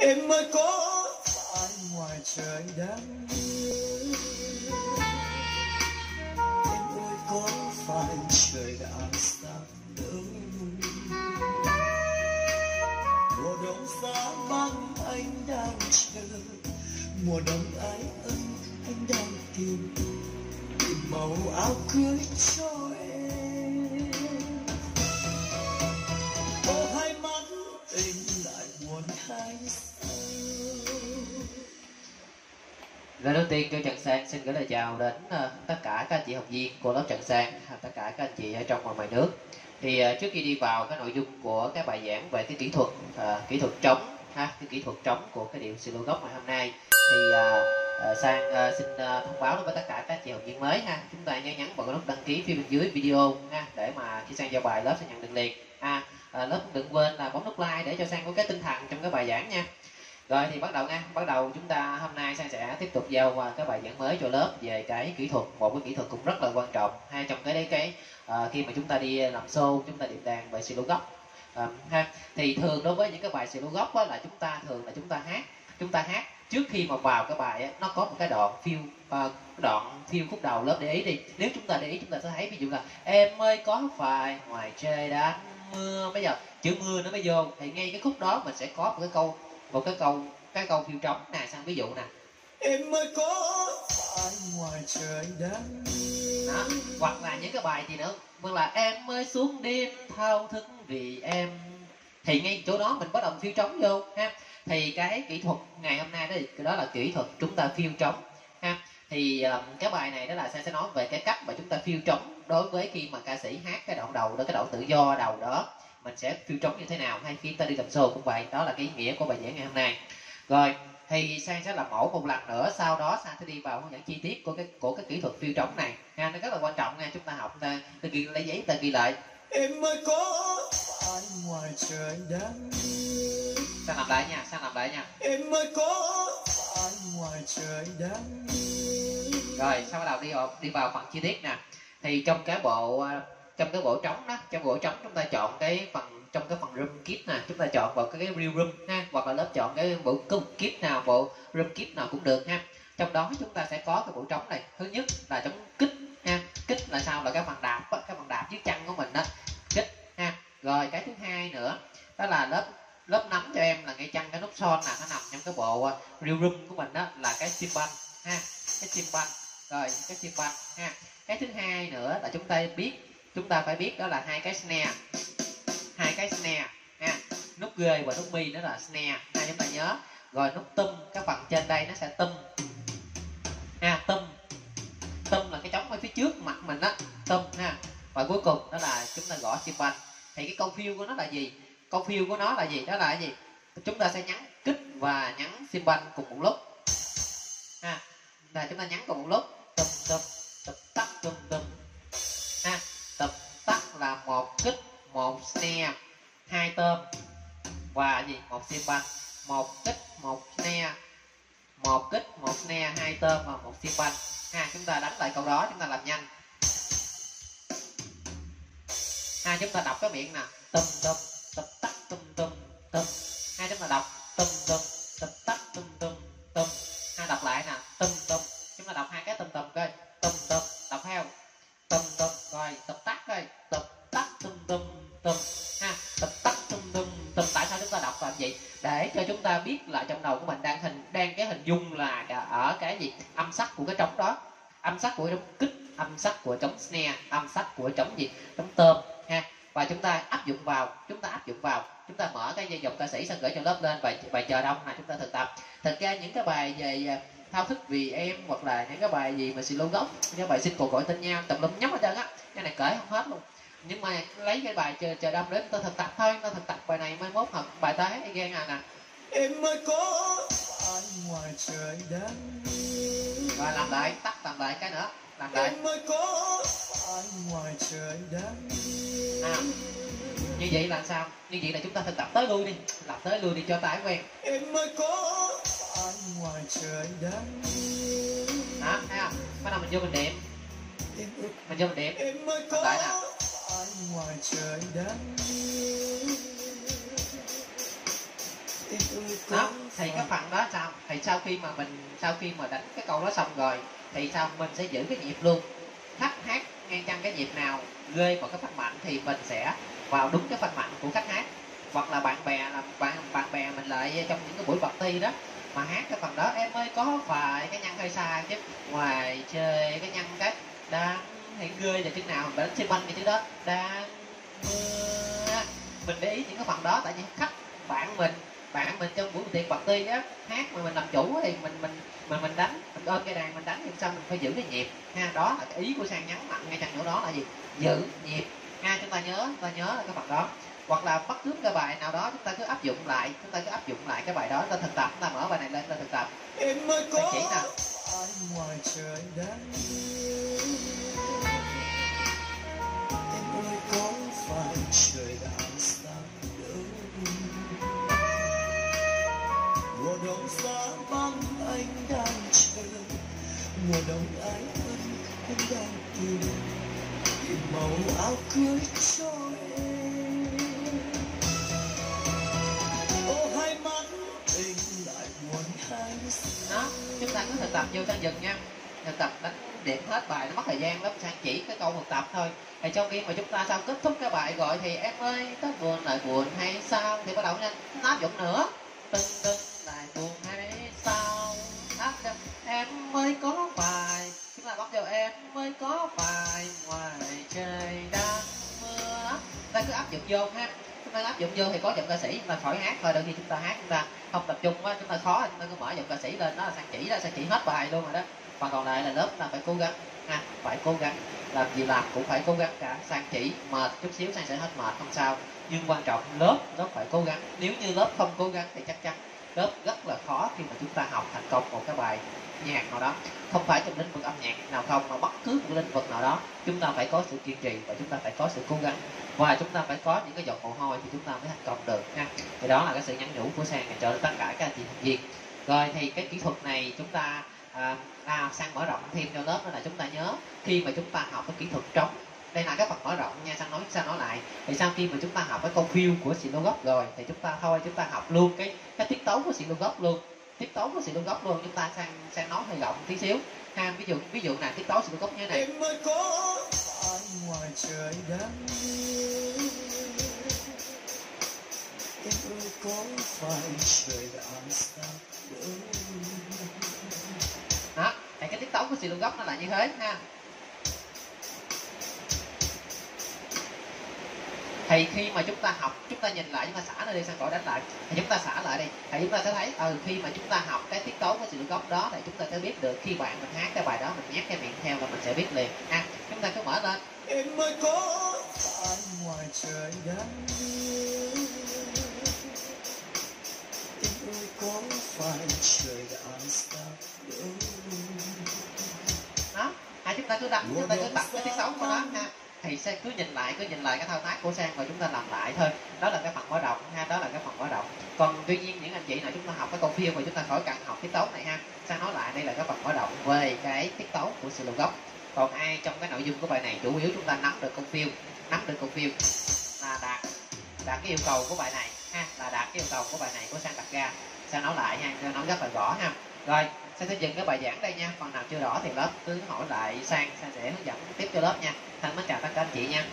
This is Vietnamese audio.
em mới có ai ngoài trời đáng yêu. Em ơi có phải trời đã sáng đâu, mùa đông giá băng anh đang chờ, mùa đông ái ân anh đang tìm màu áo cưới cho em. Ô hai mắt em lại buồn hay sao? Lời đầu tiên cho Trần Sang xin gửi lời chào đến tất cả các anh chị học viên của lớp Trần Sang, tất cả các anh chị ở trong và ngoài nước. Thì trước khi đi vào cái nội dung của cái bài giảng về cái kỹ thuật trống, cái kỹ thuật trống của cái điệu Slow Rock ngày hôm nay, thì Sang xin thông báo với tất cả các chị học viên mới ha, chúng ta nhớ nhắn vào cái nút đăng ký phía bên dưới video ha, để mà khi Sang giao bài lớp sẽ nhận được liền. Lớp đừng quên là bấm nút like để cho Sang có cái tinh thần trong cái bài giảng nha. Rồi thì bắt đầu chúng ta hôm nay Sang sẽ tiếp tục giao qua cái bài giảng mới cho lớp về cái kỹ thuật, một cái kỹ thuật cũng rất là quan trọng hay trong cái khi mà chúng ta đi làm show, chúng ta điệp đàn về Slow Rock. Thì thường đối với những cái bài Slow Rock là chúng ta thường là chúng ta hát trước khi mà vào cái bài ấy, nó có một cái đoạn phiêu khúc đầu. Lớp để ý đi, nếu chúng ta để ý chúng ta sẽ thấy ví dụ là em ơi có phải ngoài trời đã mưa, bây giờ chữ mưa nó mới vô, thì ngay cái khúc đó mình sẽ có một cái câu phiêu trống nè. Sang ví dụ nè, em ơi có phải ngoài trời đã mưa đó, hoặc là những cái bài gì nữa mà là em ơi xuống đêm thao thức vì em, thì ngay chỗ đó mình bắt đầu phiêu trống vô ha. Thì cái kỹ thuật ngày hôm nay đó là kỹ thuật chúng ta phiêu trống ha. Thì cái bài này đó là Sang sẽ nói về cái cách mà chúng ta phiêu trống đối với khi mà ca sĩ hát cái đoạn đầu đó, cái đoạn tự do đầu đó, mình sẽ phiêu trống như thế nào hay khi ta đi làm show cũng vậy. Đó là cái ý nghĩa của bài giảng ngày hôm nay. Rồi thì Sang sẽ làm mẫu một lần nữa, sau đó Sang sẽ đi vào hướng dẫn chi tiết của cái kỹ thuật phiêu trống này ha. Nó rất là quan trọng nha, chúng ta học ta lấy giấy ta ghi lại. Em ơi có phải ngoài trời đang mưa. Sang làm lại nha. Em ơi có phải ngoài trời đang mưa. Rồi sau đó đi vào phần chi tiết nè. Thì trong cái bộ trống chúng ta chọn cái phần trong cái phần room kit nè, chúng ta chọn vào cái real room ha, hoặc là lớp chọn cái bộ room kit nào cũng được ha. Trong đó chúng ta sẽ có cái bộ trống này. Thứ nhất là trống kích ha. Kích là sao? Là cái phần đạp dưới chân của mình đó, kích ha. Rồi cái thứ hai nữa đó là lớp nắm cho em là ngay chân cái nút son là nó nằm trong cái bộ real room của mình, đó là cái cymbal ha, cái cymbal ha. Cái thứ hai nữa là chúng ta phải biết đó là hai cái snare ha, nút ghê và nút mi, đó là snare ha, chúng ta nhớ. Rồi nút tum, cái phần trên đây nó sẽ tum ha, tum là cái trống ở phía trước mặt mình đó, tum ha. Và cuối cùng đó là chúng ta gõ cymbal. Thì cái câu phiêu của nó là gì? Đó là cái gì? Chúng ta sẽ nhấn kích và nhấn cymbal cùng một lúc ha. Là chúng ta nhấn cùng một lúc, tum tum tập tắc tum tum ha. Tập tắc là một kích, một snare, hai tum và gì? Một cymbal. Một kích, một snare, hai tum và một cymbal ha. Chúng ta đánh lại câu đó, chúng ta làm nhanh ha. Chúng ta đọc cái miệng nè, tum tum tập tắc tum tum tum ha. Chúng ta đọc tum tum tập tắc tum tum tum ha. Đọc lại nè, tum tum. Chúng ta đọc hai cái tum tum coi, tum tum, đọc theo tum tum. Rồi tập tắc coi, tập tắc tum tum tum ha, tập tắc tum tum tum. Tại sao chúng ta đọc làm vậy? Để cho chúng ta biết là trong đầu của mình đang hình dung là ở cái gì, âm sắc của cái trống đó, âm sắc của trống kích, âm sắc của trống snare, âm sắc của trống gì, trống tôm ha. Và chúng ta áp dụng vào, chúng ta mở cái dòng ca sĩ Sang gửi cho lớp lên và bài chờ đông là chúng ta thực tập. Thực ra những cái bài về thao thức vì em hoặc là những cái bài gì mà Slow Rock, những bài xin cuộc gọi tên nhau tùm lum nhắm hết trơn á, cái này cởi không hết luôn. Nhưng mà lấy cái bài chờ đông đến tôi thực tập thôi, tôi thực tập bài này mới mốt học bài tới ghen à nè. Em ơi có phải ngoài trời đang mưa. Rồi làm lại cái nữa, làm lại. Em ơi có phải ngoài trời đang mưa. Như vậy là sao? Như vậy là chúng ta thực tập tới lui đi, cho tái quen. Em ơi có phải ngoài trời đang mưa. Đó, thấy không? Bắt đầu mình vô mình điểm. Em ơi có phải ngoài trời đang mưa. đó. Thì các phần đó sao? Thì sau khi mà đánh cái câu đó xong rồi thì sao mình sẽ giữ cái nhịp luôn, khách hát ngang chân cái nhịp nào rơi vào cái phách mạnh thì mình sẽ vào đúng cái phách mạnh của khách hát, hoặc là bạn bè mình lại trong những cái buổi party đó mà hát cái phần đó em ơi có phải cái nhăn hơi sai chứ ngoài chơi cái nhăn cách đang hãy rơi là chừng nào mình đánh xe banh thì chứ đó đang mưa. Mình để ý những cái phần đó tại vì khách bạn mình trong buổi tiệc party á hát mà mình làm chủ thì mình đánh, mình ôm cái đàn mình đánh thì sao mình phải giữ cái nhịp ha. Đó là cái ý của Sang nhấn mạnh ngay chặng chỗ đó là gì, giữ nhịp ha. Chúng ta nhớ là cái phần đó, hoặc là bất cứ cái bài nào đó chúng ta cứ áp dụng lại cái bài đó, ta thực tập, ta mở bài này lên ta thực tập em ơi có chỉ nào ngoài trời đang em ơi có phải trời đang sáng đâu mùa đông xa vắng anh đang chờ mùa đông ái ân anh đang tìm màu áo cưới cho em. Đó, chúng ta cứ thực tập vô Sang dừng nha, thực tập đánh điểm hết bài nó mất thời gian lắm, Sang chỉ cái câu thực tập thôi. Thì sau khi mà chúng ta sau kết thúc cái bài gọi thì em ơi tết buồn lại buồn hay sao thì bắt đầu nha, nó áp dụng nữa từng từng lại buồn hay sao áp dụng em mới có bài, chúng ta bắt đầu em mới có bài ngoài trời đang mưa, ta cứ áp dụng vô ha. Chúng ta áp dụng vô thì có giọng ca sĩ mà khỏi hát rồi, đôi khi chúng ta hát chúng ta không tập trung quá, chúng ta khó chúng ta cứ mở giọng ca sĩ lên, đó là Sang chỉ hết bài luôn rồi đó. Phần còn lại là lớp là phải cố gắng ha, phải cố gắng làm gì làm cũng phải cố gắng cả. Sang chỉ mệt chút xíu Sang sẽ hết mệt không sao, nhưng quan trọng lớp phải cố gắng. Nếu như lớp không cố gắng thì chắc chắn lớp rất là khó khi mà chúng ta học thành công một cái bài nhạc nào đó, không phải trong lĩnh vực âm nhạc nào không mà bất cứ một lĩnh vực nào đó, chúng ta phải có sự kiên trì và chúng ta phải có sự cố gắng và chúng ta phải có những cái giọt mồ hôi thì chúng ta mới thành công được ha. Thì đó là cái sự nhắn nhủ của Sang cho tất cả các anh chị thành viên. Rồi thì cái kỹ thuật này chúng ta Sang mở rộng thêm cho lớp đó là chúng ta nhớ khi mà chúng ta học cái kỹ thuật trống, đây là cái phần mở rộng nha, Sang nói lại. Thì sau khi mà chúng ta học cái câu feel của Slow Rock rồi thì chúng ta học luôn cái tiết tấu của Slow Rock luôn. Tiết tấu của Slow Rock luôn, chúng ta sang nói hơi rộng tí xíu ha. Ví dụ là tiết tấu Slow Rock như thế này. Em ơi có phải ngoài trời đang mưa, em ơi có phải trời đang sáng đâu. Đó, thì cái tiết tấu của Slow Rock nó là như thế ha. Thì khi mà chúng ta học, chúng ta nhìn lại, chúng ta xả nó đi, Sang gọi đánh lại, thì chúng ta xả lại đi, thì chúng ta sẽ thấy khi mà chúng ta học cái tiết tấu của sự gốc đó thì chúng ta sẽ biết được khi bạn mình hát cái bài đó, mình nhét cái miệng theo là mình sẽ biết liền ha. Chúng ta cứ mở lên em ơi có phải ngoài trời đang mưa, em ơi có phải trời đang sáng đâu. Đó, chúng ta cứ tập cái tiết tấu của nó ha. Thì Sang cứ nhìn lại cái thao tác của Sang và chúng ta làm lại thôi. Đó là cái phần mở rộng ha, đó là cái phần mở rộng. Còn tuy nhiên những anh chị nào chúng ta học cái câu phiêu mà chúng ta khỏi cần học tiết tấu này ha. Sang nói lại đây là cái phần mở rộng về cái tiết tấu của Slow Rock. Còn ai trong cái nội dung của bài này chủ yếu chúng ta nắm được câu phiêu là đạt cái yêu cầu của bài này ha, là đạt cái yêu cầu của bài này của Sang đặt ra. Sang nói lại ha, Sang nói rất là rõ ha. Rồi Sang sẽ dừng cái bài giảng đây nha, phần nào chưa rõ thì lớp cứ hỏi lại Sang sẽ hướng dẫn tiếp cho lớp nha. Thân mến chào tất cả anh chị nha.